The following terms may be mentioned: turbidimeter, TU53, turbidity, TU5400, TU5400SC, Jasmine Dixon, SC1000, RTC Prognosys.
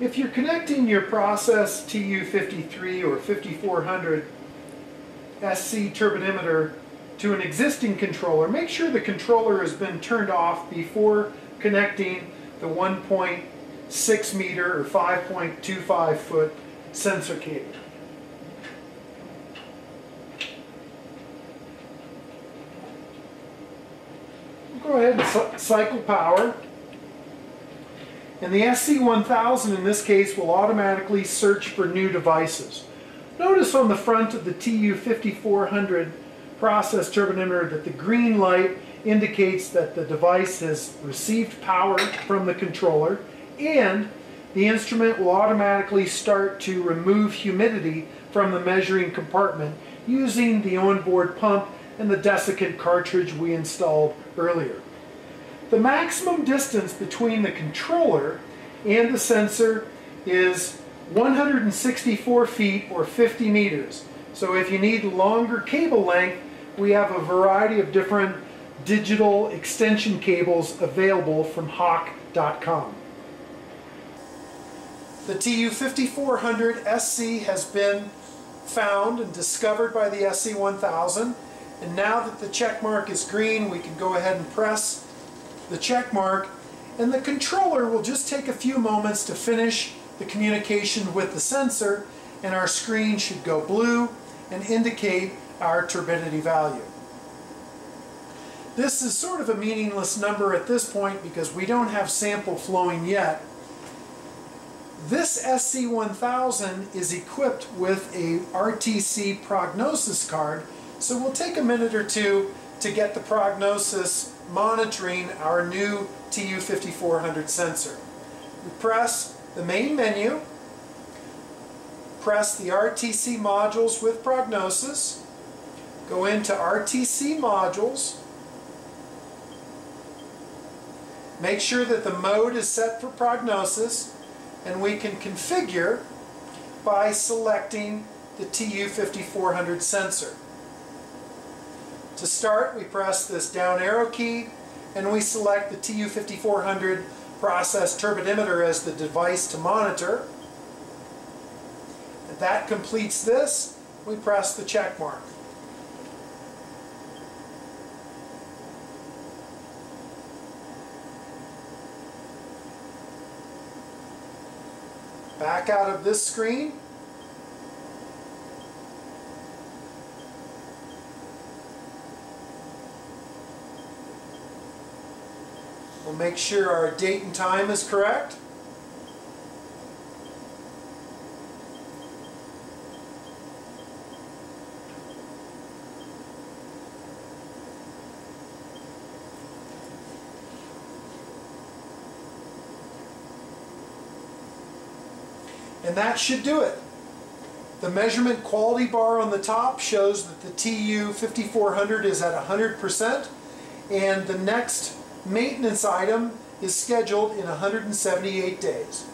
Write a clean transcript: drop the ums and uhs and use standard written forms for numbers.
If you're connecting your process TU53 or 5400SC turbinimeter to an existing controller, make sure the controller has been turned off before connecting the 1.6 meter or 5.25 foot sensor cable. Go ahead and cycle power. And the SC1000 in this case will automatically search for new devices. Notice on the front of the TU5400 process turbinimeter that the green light indicates that the device has received power from the controller, and the instrument will automatically start to remove humidity from the measuring compartment using the onboard pump and the desiccant cartridge we installed earlier. The maximum distance between the controller and the sensor is 164 feet or 50 meters. So if you need longer cable length, we have a variety of different digital extension cables available from hawk.com. The TU5400SC has been found and discovered by the SC1000, and now that the check mark is green, we can go ahead and press the check mark, and the controller will just take a few moments to finish the communication with the sensor, and our screen should go blue and indicate our turbidity value. This is sort of a meaningless number at this point because we don't have sample flowing yet. This SC1000 is equipped with a RTC Prognosys card, so we'll take a minute or two to get the Prognosys monitoring our new TU5400 sensor. We press the main menu, press the RTC modules with Prognosys, go into RTC modules, make sure that the mode is set for Prognosys, and we can configure by selecting the TU5400 sensor. To start, we press this down arrow key and we select the TU5400 process turbinimeter as the device to monitor. If that completes this, we press the check mark. Back out of this screen. We'll make sure our date and time is correct. And that should do it. The measurement quality bar on the top shows that the TU5400 is at 100%, and the next maintenance item is scheduled in 178 days.